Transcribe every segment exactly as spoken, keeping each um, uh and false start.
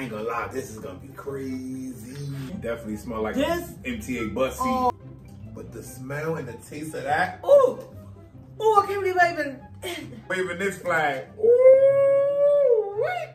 I ain't gonna lie, this is gonna be crazy. Definitely smell like this M T A bus seat. Oh. But the smell and the taste of that. Ooh, ooh, I can't believe I even. Waving this flag. Ooh, wait.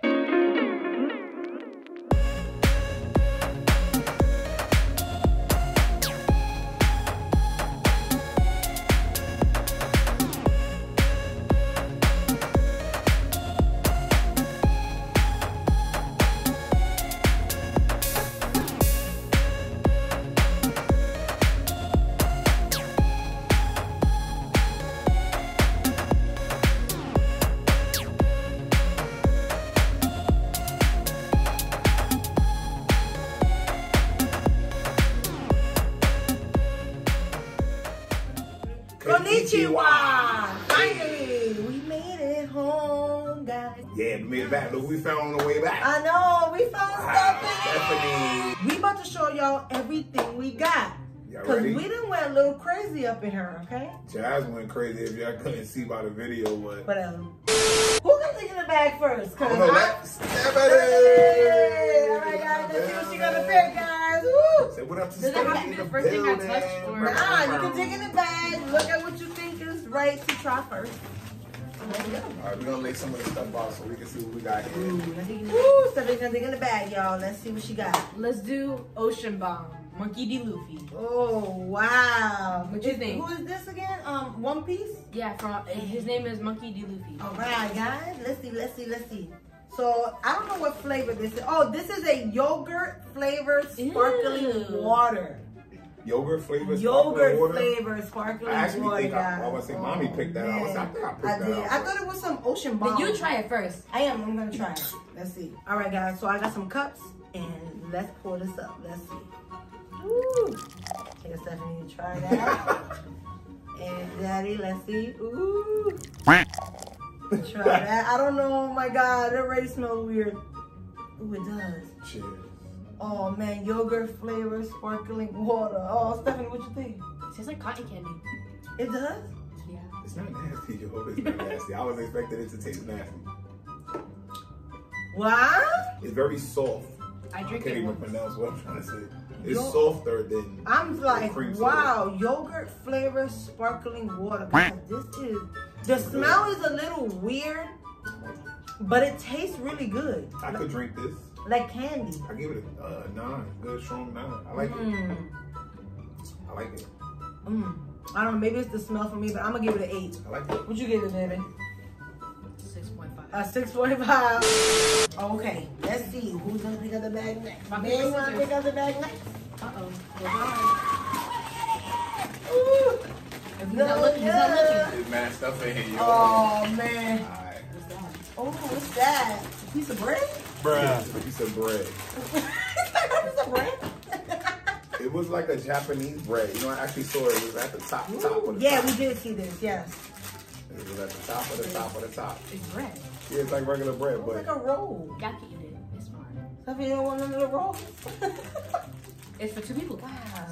Konnichiwa! Finally, we made it home, guys. Yeah, we made it back. Look, we found on the way back. I know, we found ah, stuff in it. We about to show y'all everything we got. Because we done went a little crazy up in here, okay? Jazz went crazy if y'all couldn't see by the video, but... Whatever. Who got to get in the bag first? Cause oh, no, that's... Hey, all right, guys, let's see what she gonna pick, guys. Say what up to the first thing I touched or nah, you can dig in the bag, look at what you think is right to try first. Alright, we're gonna lay some of the stuff off so we can see what we got here. Ooh, Ooh so they're gonna dig in the bag, y'all. Let's see what she got. Let's do Ocean Bomb. Monkey D. Luffy. Oh wow. What you is, think? Who is this again? Um One Piece? Yeah, from his name is Monkey D. Luffy. Alright guys, let's see, let's see, let's see. So, I don't know what flavor this is. Oh, this is a yogurt flavored sparkling Ew. water. Yogurt flavored sparkling water? Yogurt flavored sparkling water, I actually water, think I, I was saying, oh, Mommy picked that out. I, was, I thought I picked I that did. out. I thought it was some Ocean Bomb. Did you try it first? I am. I'm going to try it. Let's see. All right, guys. So, I got some cups, and let's pour this up. Let's see. Ooh. Take a second and try that. And, Daddy, let's see. Ooh. Try that. I don't know. Oh my God, it already smells weird. Ooh, it does. Cheers. Oh man, yogurt flavor, sparkling water. Oh, Stephanie, what you think? It tastes like cotton candy. It does? Yeah. It's not nasty, yo. It's not nasty. I was expecting it to taste nasty. What? It's very soft. I drink I can't it even once. pronounce what I'm trying to say. It's Yo softer than I'm like, cream wow, soda. Yogurt flavor sparkling water. God, this is the smell is a little weird, but it tastes really good. I like, could drink this like candy. I give it a uh, nine, good strong nine. I like mm. it. I like it. Mm. I don't know, maybe it's the smell for me, but I'm gonna give it an eight. I like it. What you give it, baby? A six point five. Okay, let's see who's gonna pick up the bag next. My baby wanna pick up the bag next. Uh oh. Goodbye. Ooh. If he's not looking, he's not looking. There's mad stuff in here. Oh man. All right. What's that? Oh, what's that? A piece of bread? Bruh. A piece of bread. It's a bread? It was like a Japanese bread. You know, I actually saw it. It was at the top, Ooh. top of the Yeah, top. we did see this. Yes. It was at the top of the top of the top. It's bread. Yeah, it's like regular bread, it's but it's like a roll. Y'all can eat it. It's fine. If you don't want another roll. It's for two people. Wow.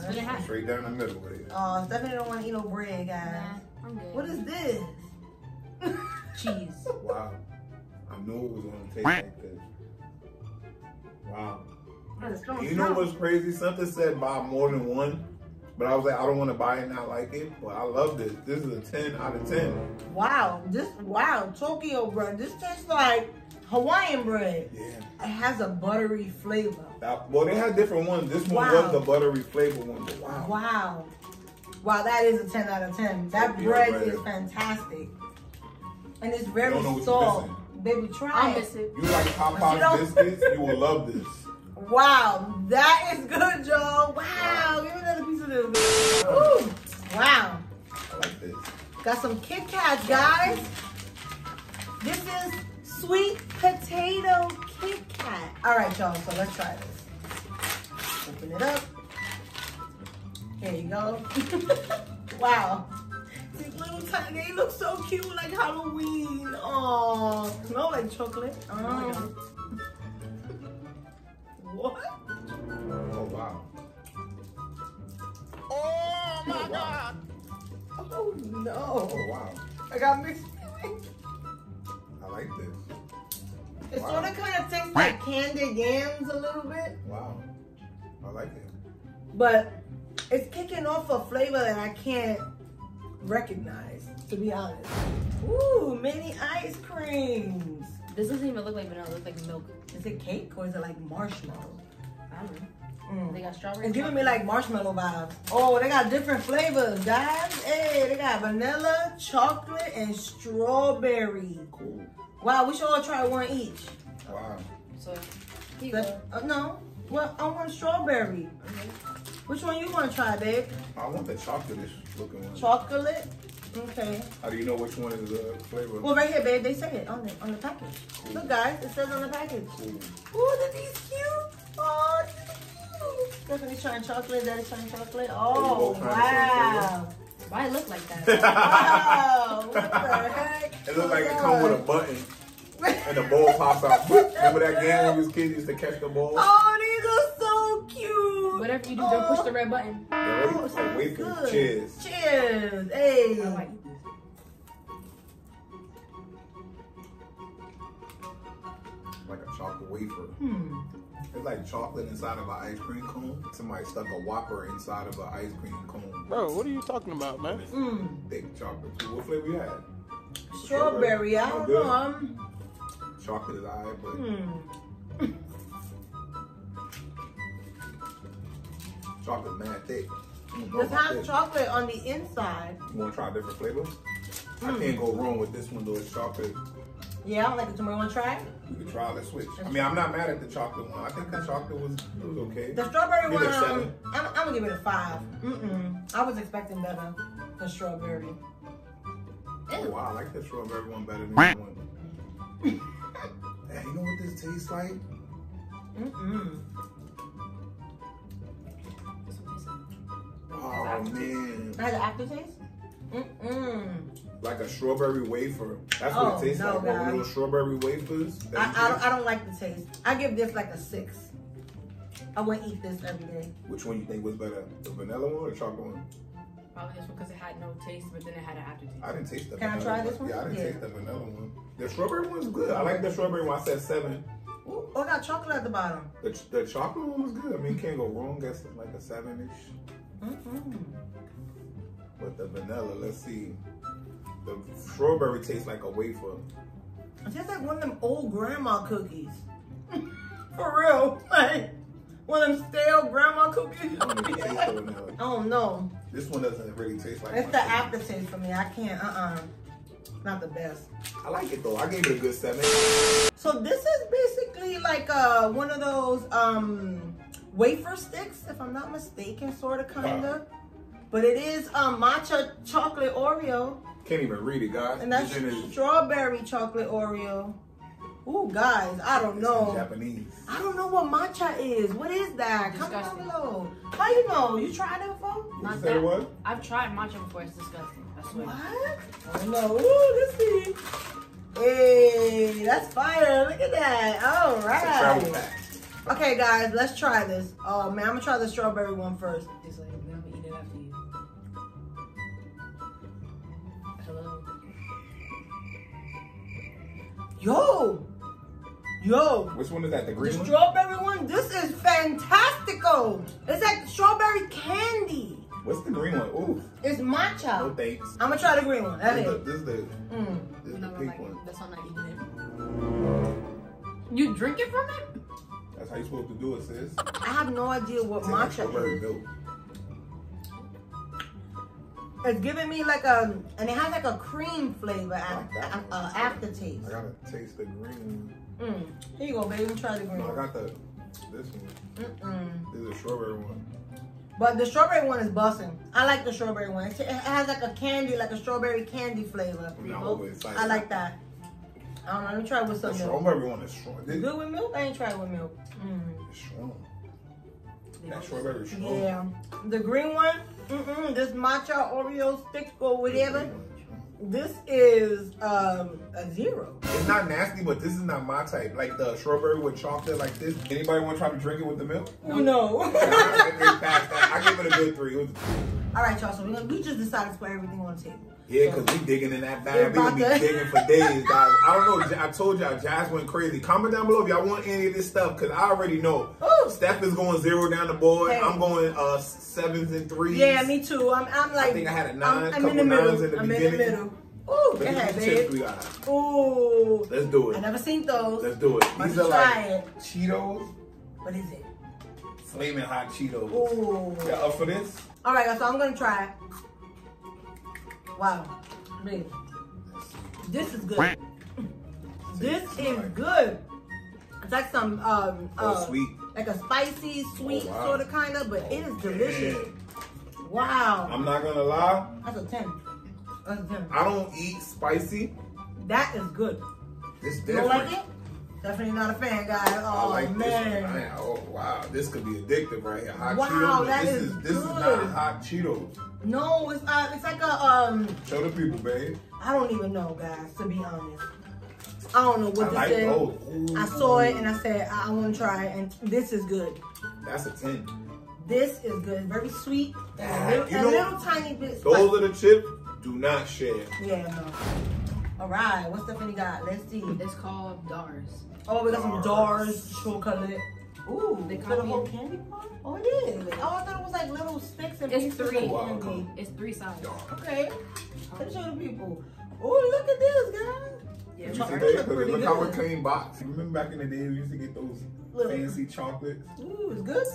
It's straight down the middle with it. Oh, Stephanie don't want to eat no bread, guys. Nah, I'm good. What is this? Cheese. Wow. I knew it was going to taste like this. Wow. You know what's crazy? Something said buy more than one. But I was like, I don't want to buy it and not like it. But I love this. This is a ten out of ten. Wow. This, wow. Tokyo bread. This tastes like Hawaiian bread. Yeah. It has a buttery flavor. That, well, they had different ones. This one wow. was the buttery flavor one. But wow. Wow. Wow, that is a ten out of ten. That Tokyo bread, bread is fantastic. And it's very soft. Baby, try it. I miss it. You like Popeye biscuits? You will love this. Wow, that is good, y'all. Wow. wow, give me another piece of this. Ooh, wow. I like this. Got some Kit Kats, guys. This is sweet potato Kit Kat. All right, y'all, so let's try this. Open it up. Here you go. Wow. These little tiny, they look so cute, like Halloween. Oh, smell like chocolate. Oh. Oh What? Oh wow. Oh my oh, wow. god. Oh no. Oh wow. I got mixed feelings. I like this. It's wow. sort of kind of tastes like candied yams a little bit. Wow, I like it. But it's kicking off a flavor that I can't recognize, to be honest. Ooh, mini ice creams. This doesn't even look like vanilla, it looks like milk. Is it cake or is it like marshmallow? I don't know. Mm. They got strawberry. It's giving me like marshmallow vibes. Oh, they got different flavors, guys. Hey, they got vanilla, chocolate, and strawberry. Cool. Wow, we should all try one each. Wow. So, here you go. Uh, no, well, I want strawberry. Okay. Which one you want to try, babe? I want the chocolate-ish looking one. Chocolate? Okay. How do you know which one is the flavor? Well, right here, babe. They say it on the, on the package. Cool. Look, guys. It says on the package. Cool. Ooh, look, these cute. Oh, these are cute. Definitely trying chocolate. Daddy's trying chocolate. Oh, wow. Why it look like that? Wow. What the heck? It looks like it comes with a button. And the ball pops out. Remember that game when we was kids used to catch the ball? Oh, these are so cute. Whatever you do, oh. Don't push the red button. Yeah, oh, so wait for good. Cheers. Cheers. Hey. I like this. Like a chocolate wafer. Hmm. It's like chocolate inside of an ice cream cone. Somebody stuck a Whopper inside of an ice cream cone. Bro, what are you talking about, man? Mm. Thick chocolate. What flavor you had? Strawberry. Strawberry. I don't know. I'm... Chocolate is alright, but mm. chocolate mad thick. This has chocolate on the inside. You want to try a different flavor? Mm. I can't go wrong with this one though. It's chocolate. Yeah, I like it. Tomorrow, want to try it? You can try. Let's switch. I mean, I'm not mad at the chocolate one. I think the chocolate was it was okay. The strawberry give one, it a seven. I'm, I'm gonna give it a five. Mm mm. I was expecting better. The strawberry. Ew. Oh wow, I like the strawberry one better than the one. Hey, you know what this tastes like? Mm-mm. Oh, man. Like an aftertaste? Mm-mm. Like a strawberry wafer. That's oh, what it tastes no, like. One of those strawberry wafers. I, I, don't, I don't like the taste. I give this like a six. I wouldn't eat this every day. Which one you think was better? The vanilla one or the chocolate one? Probably this one because it had no taste, but then it had an aftertaste. I didn't taste the Can vanilla I try one. This one? Yeah, I didn't yeah. taste the vanilla one. The strawberry one's good. I like the strawberry one. I said seven. Ooh, oh, I got chocolate at the bottom. The, the chocolate one was good. I mean, can't go wrong. That's like a seven-ish. Mm-hmm. But the vanilla, let's see. The strawberry tastes like a wafer. It tastes like one of them old grandma cookies. For real. Like, one of them stale grandma cookies. I don't even taste the vanilla. Oh, no. This one doesn't really taste like. It's the aftertaste for me. I can't. Uh-uh. Not the best. I like it though. I gave it a good seven. So this is basically like uh one of those um wafer sticks, if I'm not mistaken, sort of, kind of. Wow. But it is um matcha chocolate Oreo. Can't even read it, guys. And that's is... strawberry chocolate Oreo. Ooh, guys, I don't it's know. Japanese. I don't know what matcha is. What is that? Disgusting. Come down below. How you know? You tried it before? Not that. What? I've tried matcha before. It's disgusting. I swear. What? Oh no. Ooh, let's see. Hey, that's fire. Look at that. All right. It's a travel pack. Okay, guys, let's try this. Oh man, I'm gonna try the strawberry one first. It's like, I'm gonna eat it after you. Hello. Yo. Yo, which one is that? The green the one? Strawberry one? This is fantastico. It's like strawberry candy. What's the green one? Ooh. It's matcha. No thanks. I'm gonna try the green one. That this is. The, this is the, mm. this is the pink like one. That's why I'm not eating it. You drink it from it? That's how you're supposed to do it, sis. I have no idea what it's matcha strawberry is. Milk. It's giving me like a, and it has like a cream flavor after, like uh, aftertaste. I gotta taste the green. Mm. Here you go, baby. Let me try the green. No, I got the this one. Mm -mm. This is a strawberry one. But the strawberry one is busting. I like the strawberry one. It has like a candy, like a strawberry candy flavor. I'm not over excited. I like that. I don't know. Let me try it with some the milk. The strawberry one is strong. This good with milk? I ain't tried with milk. Mm. It's strong. Yeah. That strawberry is strong. Yeah. The green one, mm -mm. This matcha Oreo stick or whatever. This is um, a zero. It's not nasty, but this is not my type. Like the strawberry with chocolate like this. Anybody want to try to drink it with the milk? No. no. I give it a good three. It was a three. All right, y'all. So we, we just decided to put everything on the table. Yeah, because so, we digging in that bag. We going to be digging for days, guys. I don't know. I told y'all, Jazz went crazy. Comment down below if y'all want any of this stuff, because I already know. Ooh. Steph is going zero down the board. Hey. I'm going uh, sevens and threes. Yeah, me too. I'm, I'm like, I think I had a nine, I'm, I'm couple in the middle. nines in the I'm beginning. I'm in the middle. Ooh, go ahead, babe. Ooh. Let's do it. I never seen those. Let's do it. These are like it. Cheetos. What is it? Flaming hot Cheetos. Ooh. Y'all up for this? All right, guys, so I'm going to try. Wow, babe, this is good. This is good. It's like some um, uh, oh, sweet, like a spicy, sweet oh, wow. sort of kind of, but oh, it is delicious. Man. Wow. I'm not gonna lie. That's a ten. That's a ten. I don't eat spicy. That is good. It's different. You don't like it? Definitely not a fan, guys. Oh, I like man. This one. Man. Oh, wow. This could be addictive right here. Hot wow, Cheetos. That this is, is This good. is not hot Cheetos. No, it's uh, it's like a... um. Show the people, babe. I don't even know, guys, to be honest. I don't know what I this like is. Those. I saw it and I said, I, I want to try it. And this is good. That's a ten. This is good. Very sweet. That, a little, you know, a little tiny bit. Those spicy. Are the chips. Do not share. Yeah, no. All right, what Stephanie got? Let's see. It's called Dars. Oh, we got some Dars chocolate. Ooh, they got a whole candy bar? Oh, it is. Oh, I thought it was like little sticks and pieces. It's three. Wow. It's three sizes. Okay. Let me show the people. Oh, look at this, guys. Yeah, you see they, pretty look good. How it came box. Remember back in the day we used to get those look. fancy chocolates? Ooh, it's good.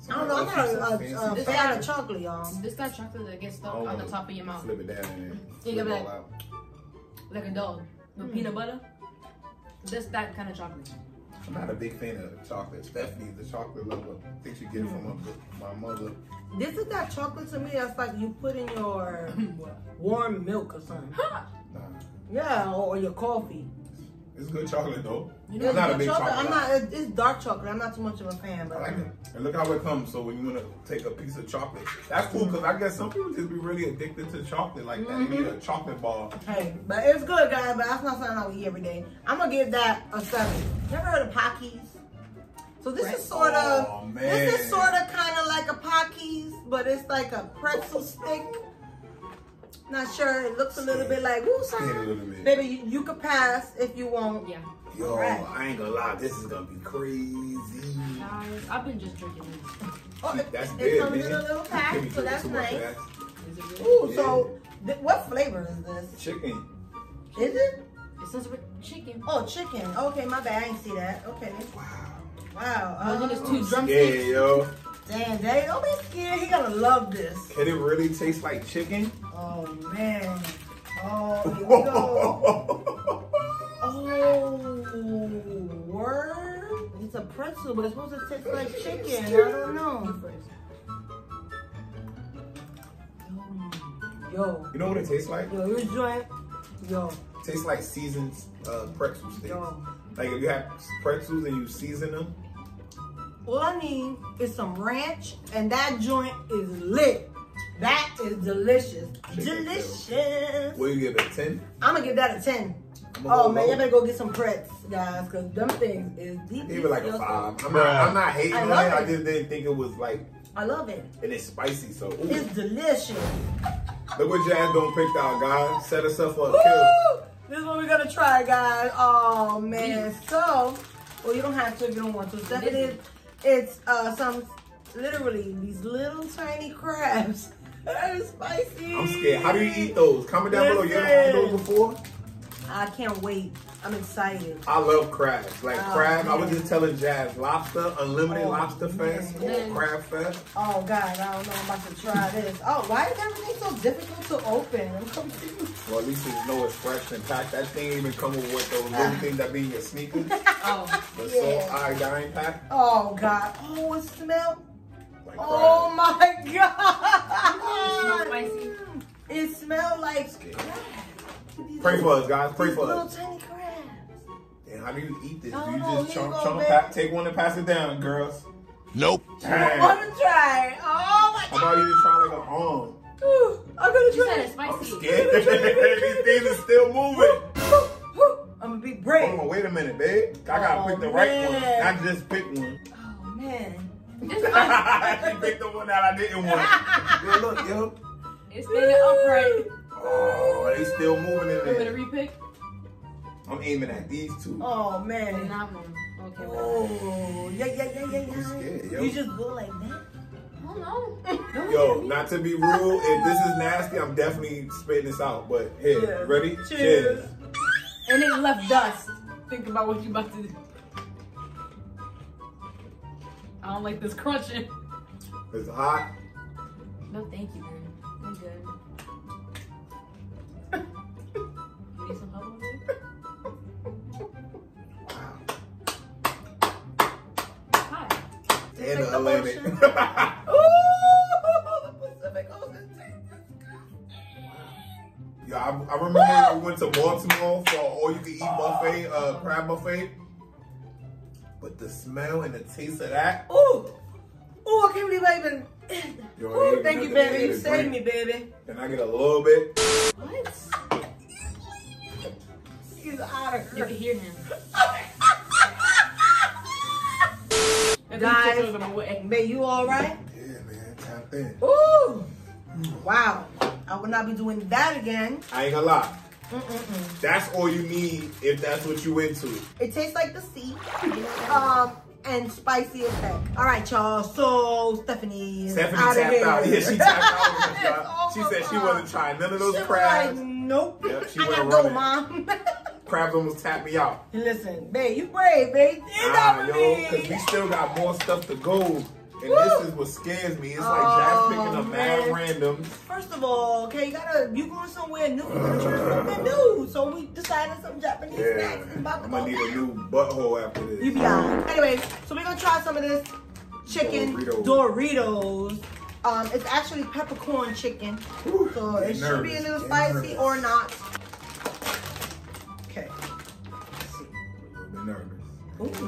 So I don't know, I got a, a, a this got a chocolate, y'all. This got chocolate that gets stuck oh, on the top of your mouth. Flip it down and flip it all out. Like a dog, with mm. peanut butter. Just that kind of chocolate. I'm not a big fan of chocolate. Stephanie, the chocolate lover. I think you get it from my mother. This is that chocolate to me that's like you put in your warm milk or something. Nah. Yeah, or, or your coffee. It's good chocolate though. You know, I'm not a big chocolate. chocolate. I'm not. It's dark chocolate. I'm not too much of a fan. But I like it. And look how it comes. So when you want to take a piece of chocolate, that's cool. Cause I guess some people just be really addicted to chocolate like that. Mm-hmm. You need a chocolate bar. Hey, but it's good, guys. But that's not something I would eat every day. I'm gonna give that a seven. You ever heard of Pockies? So this Pretzel. is sort of, oh, man. this is sort of kind of like a Pockies, but it's like a pretzel stick. Not sure. It looks a little bit like woo sign. Maybe you, you could pass if you want. Yeah. Yo, right. I ain't gonna lie. This is gonna be crazy. Guys, I've been just drinking this. Oh, it, that's it, it comes in a little pack, so that's nice. That. Really? Ooh, yeah. So what flavor is this? Chicken. Is it? It says chicken. Oh, chicken. Okay, my bad. I didn't see that. Okay. Wow. Wow. Uh, oh, there's two drumsticks. Yeah, yo. Damn, Daddy, don't be scared. He gonna love this. Can it really taste like chicken? Oh, man. Oh, here we go. Oh, word. It's a pretzel, but it's supposed to taste like chicken. I don't know. Yo. You know what it tastes like? Yo, you enjoy it. Yo. It tastes like seasoned uh, pretzel sticks. Yo. Like if you have pretzels and you season them. All I need is some ranch, and that joint is lit. That is delicious. Chicken delicious. Tail. Will you give it a ten? I'm going to give that a ten. Oh, man, y'all better go get some pretz, guys, because them things is deep. Give it like a five. I'm not, I'm not hating on it. I just didn't think it was like... I love it. And it's spicy, so... Ooh. It's delicious. Look what Jazz don't pick out, guys. Set us up for a Woo! kill. This is what we're going to try, guys. Oh, man. Mm. So, well, you don't have to if you don't want to. So it is... It's uh, some, literally, these little tiny crabs. That is spicy. I'm scared. How do you eat those? Comment down Listen. below. You ever had those before? I can't wait. I'm excited. I love crabs. Like oh, crab, man. I was just telling Jazz, lobster, unlimited oh, lobster fest, or crab fest. Oh, God, I don't know. I'm about to try this. Oh, why is everything so difficult to open? I'm confused. Well, at least you know it's fresh and packed. That thing even come with what those little things that be in your sneakers. Oh, the yeah. salt iodine pack. Oh, God. Oh, it smells. Like oh, my God. It smells spicy. It smells like crab. Pray for us, guys. Pray for us. These little tiny crabs. And how do you eat this? Do you just chunk, chunk, pack, take one and pass it down, girls? Nope. Damn. I want to try it. Oh my God. How about you just try like an arm? Ooh, I'm gonna try it. I'm scared. These things are still moving. I'm gonna be brave. Hold on, wait a minute, babe. I gotta oh, pick the man. right one. I just picked one. Oh man. She picked the one that I didn't want. Yeah, look, yo. It's standing upright. Oh, they still moving in there. You want me to repick? I'm aiming at these two. Oh, man. And that one. Okay. Oh, yeah, yeah, yeah, yeah, yeah. Scared, yo. You just go like that? Oh, no. Yo, not to be rude, if this is nasty, I'm definitely spitting this out. But here, yeah. Ready? Cheers. Cheers. And it left dust. Think about what you about to do. I don't like this crunching. It's hot. No, thank you, man. I'm good. You need some help with it? Hi. And the Atlantic. Ooh, the Pacific Ocean tastes disgusting. Yeah, I, I remember I we went to Baltimore for all-you-can-eat oh. buffet, uh, crab buffet. But the smell and the taste of that. Ooh. Ooh, I can't believe I even... Yo, Ooh, thank you, baby. You saved me, baby. Can I get a little bit? What? He's out of here. You can hear him. Guys, babe, you all right? Yeah, man. Tap in. Ooh. Wow. I will not be doing that again. I ain't gonna lie. Mm -mm -mm. That's all you need if that's what you into. It tastes like the sea. Um. And spicy as heck. All right, y'all. So Stephanie, Stephanie out tapped out. Yeah, she tapped out. She said she wasn't trying none of those crabs. Like, nope. Yep, she I gotta go, mom. Crabs almost tapped me out. Listen, babe, you brave, babe. Nah, yo, because we still got more stuff to go, and Woo. this is what scares me. It's like oh, Jack's picking up mad random. First of all, okay, you gotta you going somewhere new, you gotta try something new. So we decided some Japanese yeah. snacks. I'm gonna need a new butthole after this. You be alright. Anyways, so we're gonna try some of this chicken Doritos. Doritos. Um, it's actually peppercorn chicken, Whew, so it nervous. should be a little get spicy nervous. or not. Okay. Let's see. A little bit nervous. Ooh.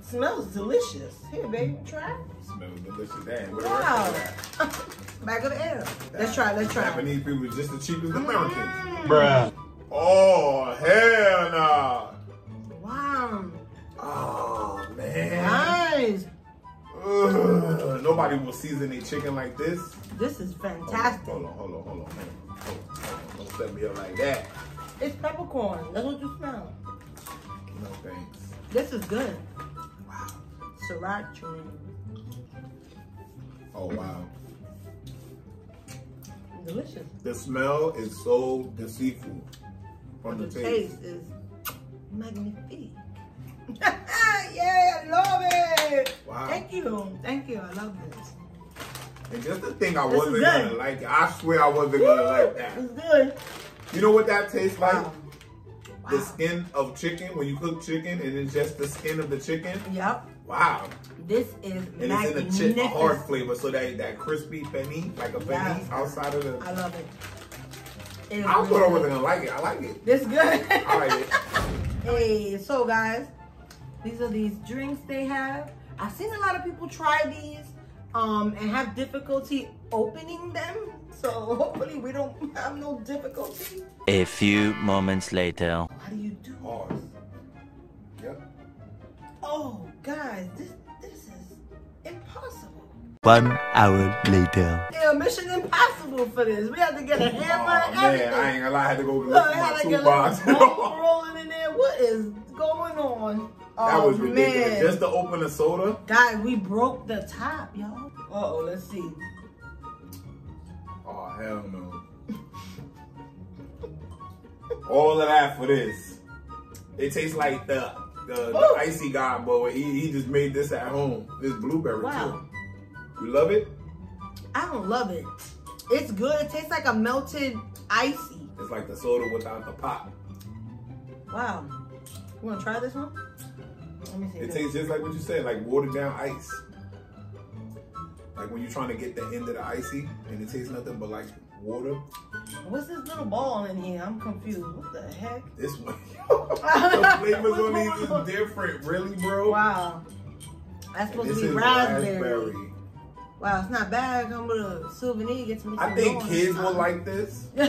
It smells delicious. Here, baby, try. It smells delicious. Damn, what wow. the rest of Back of the air. Let's try, let's try. Japanese people are just the cheapest Americans. Mm. Bruh. Oh, hell nah. Wow. Oh, man. Nice. Ugh. Nobody will season their chicken like this. This is fantastic. Hold on, hold on, hold on. Hold on, hold on, hold on. Don't set me up like that. It's peppercorn. That's what you smell. No thanks. This is good. Wow. Sriracha. Oh, wow. Delicious. The smell is so deceitful. From the, the taste. taste is magnifique. Yeah, I love it. Wow. Thank you. Thank you. I love this. And just the thing I this wasn't going to like. I swear I wasn't going to like that. It's good. You know what that tastes like? Wow. The wow. skin of chicken, when you cook chicken, and it's just the skin of the chicken. Yep. Wow. This is and magnificent. It's in a chip hard flavor, so that that crispy penne, like a yes. penne outside of the. I love it. it I really thought I wasn't gonna like it. I like it. This good. I like it. Hey, so guys, these are these drinks they have. I've seen a lot of people try these um, and have difficulty opening them. So hopefully we don't have no difficulty. A few moments later. How do you do this? Yep. Oh, guys, this this is impossible. One hour later. Yeah, mission impossible for this. We had to get a hammer oh, and everything. Man, I ain't gonna lie, I had to go look Look, I had to get a rolling in there. What is going on? That oh, was ridiculous. Man. Just to open a soda. Guys, we broke the top, y'all. Uh oh, let's see. Oh, hell no. All of that for this. It tastes like the the, the icy god, boy. He, he just made this at home. This blueberry wow. too. You love it? I don't love it. It's good. It tastes like a melted icy. It's like the soda without the pop. Wow. You want to try this one? Let me see. It this. tastes just like what you said, like watered down ice. Like when you're trying to get the end of the icy and it tastes nothing but like water. What's this little ball in here? I'm confused. What the heck? This one. The flavors on these is different. Really, bro? Wow. That's supposed to be raspberry. raspberry. Wow, it's not bad. Come with a souvenir. Get some I think kids will like this. You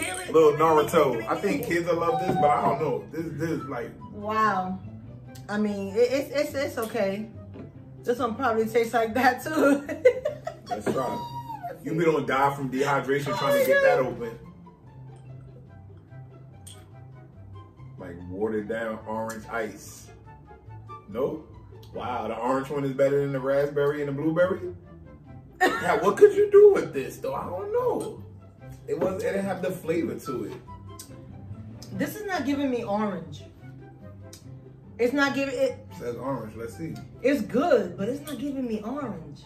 hear it? Little Naruto. I think kids will love this, but I don't know. This this is like. Wow. I mean, it, it's it's it's okay. This one probably tastes like that too. Let's try it. You be don't die from dehydration oh trying to get God. that open. Like watered down orange ice. Nope. Wow, the orange one is better than the raspberry and the blueberry? Now, what could you do with this though? I don't know. It was. It didn't have the flavor to it. This is not giving me orange. It's not giving it. It says orange. Let's see. It's good, but it's not giving me orange.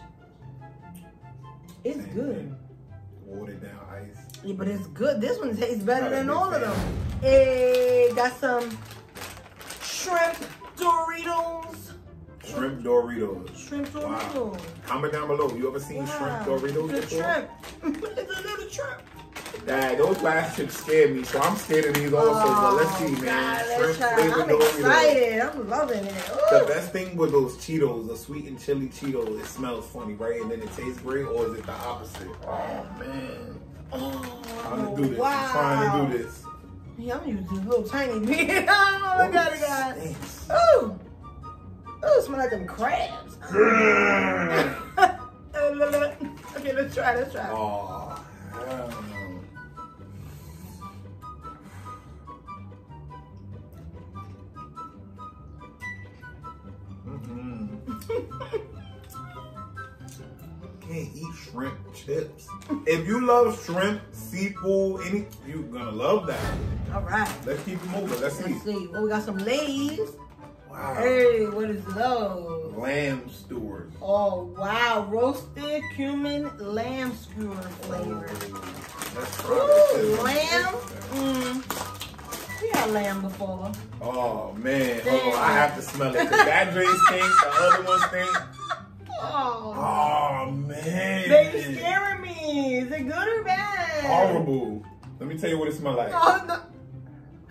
It's Same good. Thing. Watered down ice. Yeah, but it's good. This one tastes better than all of them. Hey, got some shrimp Doritos. Shrimp Doritos. Shrimp Doritos. Wow. Comment down below. You ever seen wow. shrimp Doritos it's before? Shrimp. It's a little shrimp. Dad, those last chips scared me, so I'm scared of these also. Oh, but let's see, man. God, shrimp flavored Doritos. I'm excited. I'm loving it. Ooh. The best thing with those Cheetos, the sweet and chili Cheetos, it smells funny, right? And then it tastes great, or is it the opposite? Oh, man. Oh, I'm trying to do this. Wow. I'm trying to do this. Yeah, I'm using this little tiny bit. Oh, my God, guys. Ooh. Oh, it smells like them crabs. Okay, let's try, let's try. Oh, hell no. Mm-hmm. Can't eat shrimp chips. If you love shrimp, seafood, any, you're gonna love that. All right. Let's keep it moving. Let's see. Let's see. Well, we got some Lay's. Wow. Hey, what is those? Lamb skewers. Oh, wow. Roasted cumin lamb skewer flavor. Oh, ooh, lamb. Mm. We had lamb before. Oh, man. Hold on. I have to smell it. That drink stinks. The other one stinks. Oh. Oh, man. They scaring me. Is it good or bad? Horrible. Let me tell you what it smells like. Oh, no.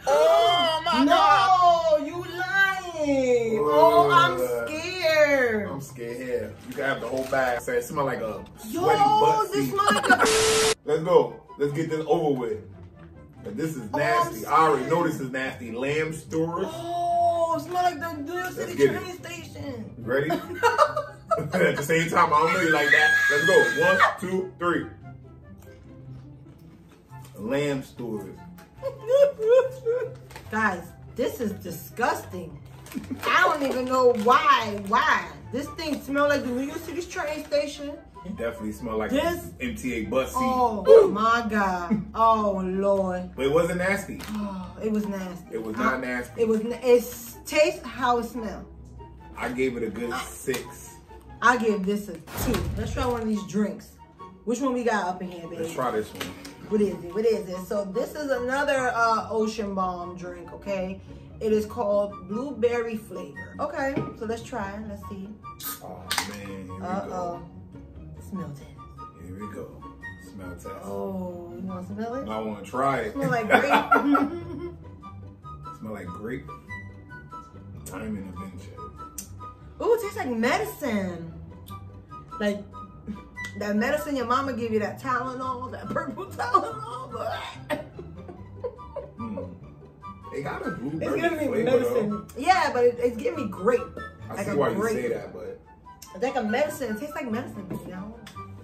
Oh, my no, God. No, you lying. Oh, I'm scared. I'm scared. You can have the whole bag. It smells like a sweaty butt seat. Like a Let's go. Let's get this over with. But this is nasty. Oh, I already know this is nasty. Lamb skewers. Oh, it smells like the New York City train it. station. You ready? At the same time, I don't know you like that. Let's go. One, two, three. Lamb skewers. Guys, this is disgusting. I don't even know why, why. This thing smells like the New York City train station. It definitely smells like this M T A bus seat. Oh, ooh, my God. Oh, Lord. But it wasn't nasty. Oh, it was nasty. It was not I, nasty. It was. It tastes how it smells. I gave it a good I, six. I give this a two. Let's try one of these drinks. Which one we got up in here, baby? Let's try this one. What is it? What is it? So this is another uh, Ocean Bomb drink, okay? It is called blueberry flavor. Okay, so let's try. Let's see. Oh, man. Here uh oh. We go. Smell test. Here we go. Smell test. Oh, you want to smell it? I want to try it. Smell like grape. Smell like grape. I'm in a venture. Ooh, it tastes like medicine. Like that medicine your mama give you, that Tylenol, that purple Tylenol. mm. It got a blueberry it's giving me medicine. Though. Yeah, but it, it's giving me grape. I like see why grape. you say that, but it's like a medicine. It tasn't like medicine, you know.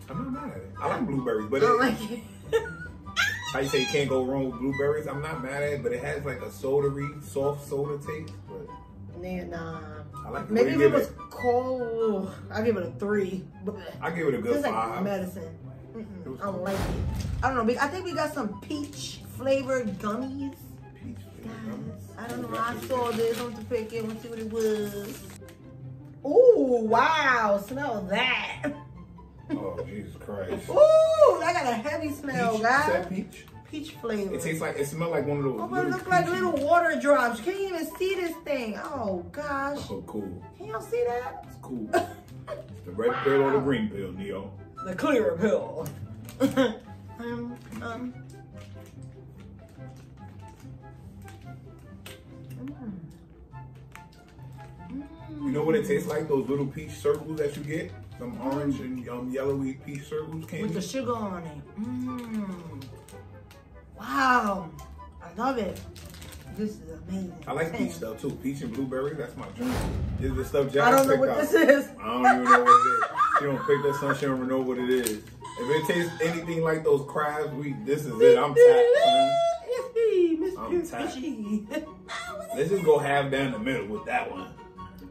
I'm not mad at it. I like blueberries, but I don't it, like it. How you say you can't go wrong with blueberries? I'm not mad at it, but it has like a soda-y, soft soda taste. But yeah, nah. I like it. Maybe if it was it? cold, I give it a three. I give it a good it's five. It's like medicine. Mm -mm, I don't like it. I don't know. I think we got some peach flavored gummies. I don't know. I saw this on the picket. Let's see what it was. Ooh, wow. Smell that. Oh, Jesus Christ. Ooh, that got a heavy smell, peach. guys. Is that peach? Peach flavor. It tastes like, it smells like one of those. Oh, but it looks like little water drops. You can't even see this thing. Oh, gosh. Oh, cool. Can y'all see that? It's cool. It's the red wow. pill or the green pill, Neo. The clear pill. um, um. You know what it tastes like? Those little peach circles that you get? Some orange and um, yellowy peach circles candy. With the sugar on it. Mmm. Wow. I love it. This is amazing. I like peach stuff too. Peach and blueberry, that's my drink. This is the stuff Jack picked out. I don't know what this is. I don't even know what it is. She don't pick that stuff, she don't know what it is. If it tastes anything like those crabs, we this is it. I'm tapped. I'm tapped. Let's just go half down the middle with that one.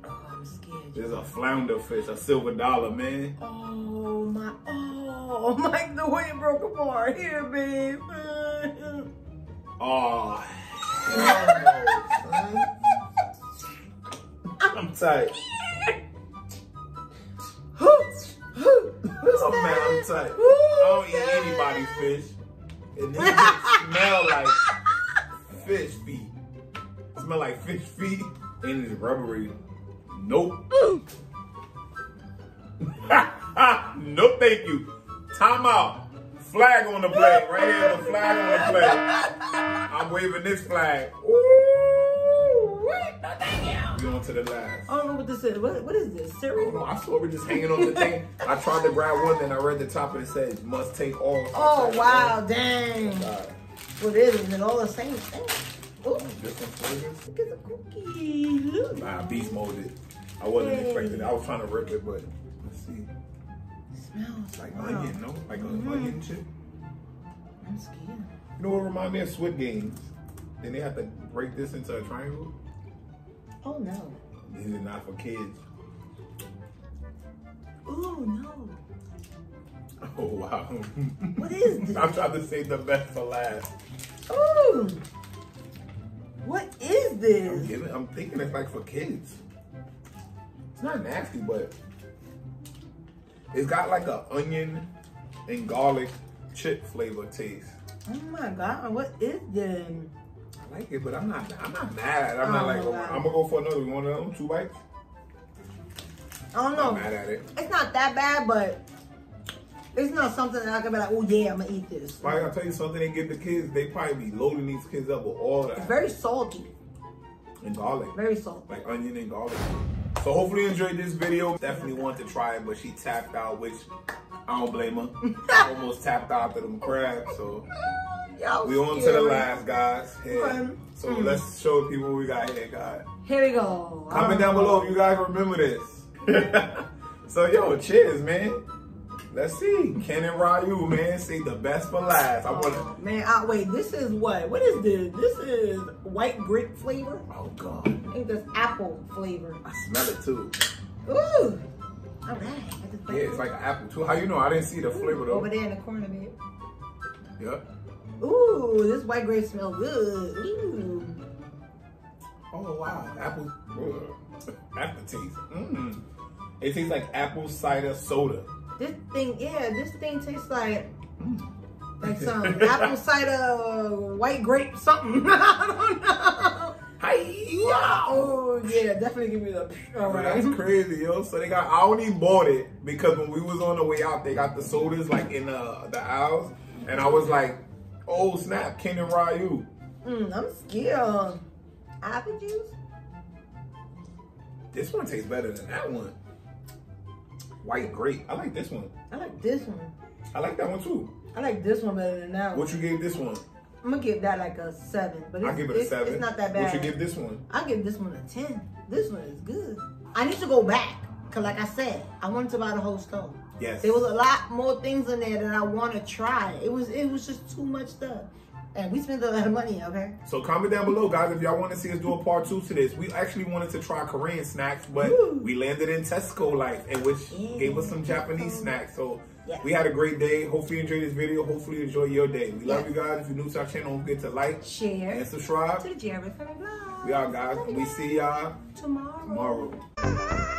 Oh, I'm scared. There's a flounder fish, a silver dollar, man. Oh my, oh my, the way it broke apart here, babe. Oh, no, I'm tight. Oh man, I'm tight. Ooh, I don't eat anybody's fish. And this smell like fish feet. It smell like fish feet and it's rubbery. Nope. No thank you. Time out. Flag on the plate. Right here, the flag on the plate. I'm waving this flag. Ooh, what? No thank you. We on to the last. I don't know what this is. What, what is this? Cereal? I don't know. I saw it just hanging on the thing. I tried to grab one and I read the top and it said, must take all. Oh, wow. Things. Dang. Right. What is it? Is it all the same thing? Ooh. Different flavors. Look at the cookie. Look. Nah, beast molded. I wasn't hey. expecting it. I was trying to rip it, but let's see. Smells like wow. onion, no? Like mm-hmm. an onion chip. I'm scared. You know what reminds me of Squid Games? Then they have to break this into a triangle. Oh no. These are not for kids. Oh no. Oh wow. What is this? I'm trying to save the best for last. Oh. What is this? I'm, giving, I'm thinking it's like for kids. It's not nasty, but it's got like an onion and garlic chip flavor taste. Oh my god, what is this? I like it, but I'm not I'm not mad. I'm oh not like, god. I'm gonna go for another one of them, two bites. I don't know. I'm mad at it. It's not that bad, but it's not something that I can be like, oh yeah, I'm gonna eat this. Probably I'll tell you something they give the kids, they probably be loading these kids up with all that. It's very salty. And garlic. Very salty. Like onion and garlic. So hopefully you enjoyed this video. Definitely want to try it, but she tapped out, which I don't blame her. Almost tapped out to them crabs, so. We on to the last, guys. Yeah. So mm. let's show people what we got here, guys. Here we go. Comment down below if you guys remember this. So yo, cheers, man. Let's see. Ken and Ryu, man, see the best for last. I wanna... oh, man, I, wait, this is what? What is this? This is white grape flavor. Oh, God. I think that's apple flavor. I smell it, too. Ooh. All right. Yeah, it's like an apple, too. How you know? I didn't see the Ooh, flavor, though. Over there in the corner, babe. Yep. Ooh, this white grape smells good. Ooh. Oh, wow. Apple. Apple taste. Mmm. It tastes like apple cider soda. This thing, yeah, this thing tastes like mm. like some apple cider, white grape, something. I don't know. Hi-ya! Oh yeah, definitely give me the. All right, that's crazy, yo. So they got. I only bought it because when we was on the way out, they got the sodas like in uh, the aisles, and I was like, oh snap, Ken and Ryu. Mm, I'm scared. Apple juice. This one tastes better than that one. White grape. I like this one. I like this one. I like that one too. I like this one better than that one. What you gave this one? I'm gonna give that like a seven. But it's, I give it a it's, seven. It's not that bad. What you give this one? I give this one a ten. This one is good. I need to go back because, like I said, I wanted to buy the whole store. Yes. There was a lot more things in there that I want to try. It was it was just too much stuff. And we spent a lot of money, okay? So comment down below, guys, if y'all want to see us do a part two to this. We actually wanted to try Korean snacks, but Ooh. we landed in Tesco Life, and which yeah. gave us some Japanese Tesco. snacks. So yeah. we had a great day. Hopefully you enjoyed this video. Hopefully you enjoy your day. We yeah. love you guys. If you're new to our channel, don't forget to like, share, and subscribe to the J R Red Funny Vlog. We out, guys. Love we guys. See y'all tomorrow. tomorrow.